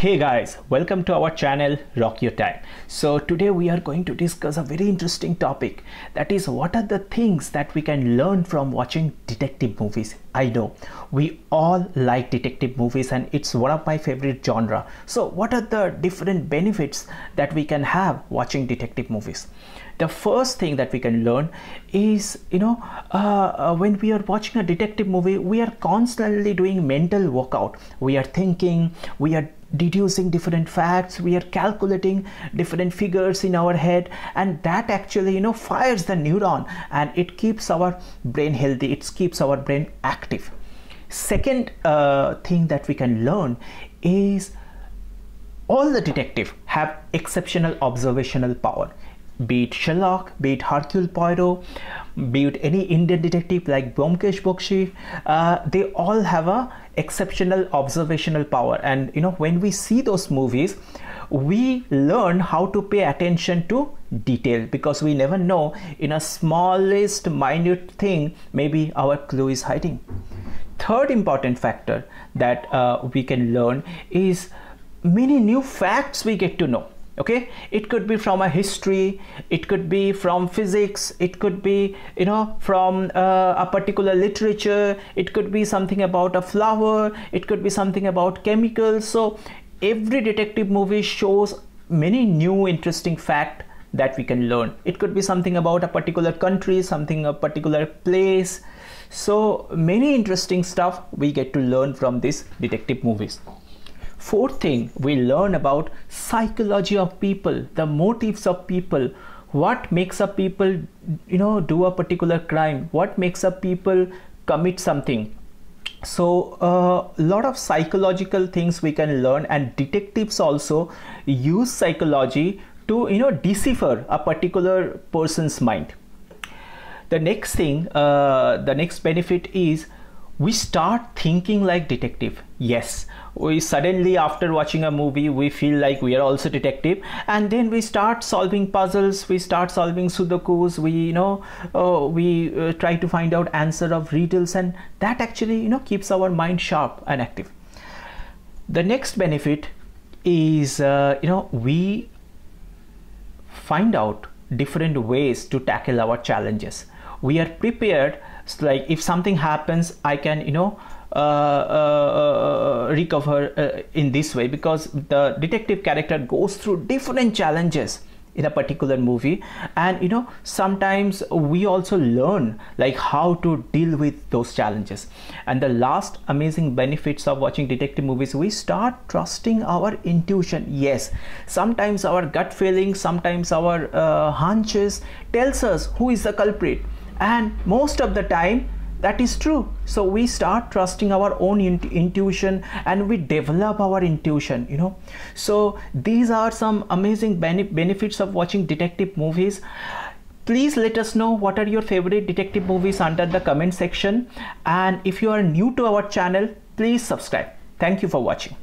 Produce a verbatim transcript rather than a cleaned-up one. Hey guys, welcome to our channel Rock Your Time. So today we are going to discuss a very interesting topic, that is, what are the things that we can learn from watching detective movies. I know we all like detective movies and it's one of my favorite genre. So what are the different benefits that we can have watching detective movies? The first thing that we can learn is, you know, uh, uh, when we are watching a detective movie, we are constantly doing mental workout. We are thinking, we are deducing different facts, we are calculating different figures in our head, and that actually, you know, fires the neuron and it keeps our brain healthy, it keeps our brain active. Second uh, thing that we can learn is all the detectives have exceptional observational power. Be it Sherlock, be it Hercule Poirot, be it any Indian detective like Byomkesh Bakshi, uh, they all have a exceptional observational power. And you know, when we see those movies, we learn how to pay attention to detail, because we never know, in a smallest minute thing, maybe our clue is hiding. Third important factor that uh, we can learn is many new facts we get to know. Okay, it could be from a history, it could be from physics, it could be, you know, from uh, a particular literature, it could be something about a flower, it could be something about chemicals. So every detective movie shows many new interesting facts that we can learn. It could be something about a particular country, something a particular place. So many interesting stuff we get to learn from these detective movies. Fourth thing, we learn about psychology of people, the motives of people, what makes a people, you know, do a particular crime, what makes a people commit something. So a uh, lot of psychological things we can learn, and detectives also use psychology to, you know, decipher a particular person's mind. The next thing, uh, the next benefit is we start thinking like detective. Yes, we suddenly, after watching a movie, we feel like we are also detective, and then we start solving puzzles, we start solving sudokus, we, you know, uh, we uh, try to find out answer of riddles, and that actually, you know, keeps our mind sharp and active. The next benefit is, uh, you know, we find out different ways to tackle our challenges. We are prepared. So like if something happens, I can, you know, uh, uh, uh, recover uh, in this way, because the detective character goes through different challenges in a particular movie. And you know, sometimes we also learn like how to deal with those challenges. And the last amazing benefits of watching detective movies, we start trusting our intuition. Yes, sometimes our gut feeling, sometimes our uh, hunches tells us who is the culprit. And most of the time that is true. So we start trusting our own intuition and we develop our intuition, you know. So these are some amazing benefits of watching detective movies. Please let us know what are your favorite detective movies under the comment section. And if you are new to our channel, please subscribe. Thank you for watching.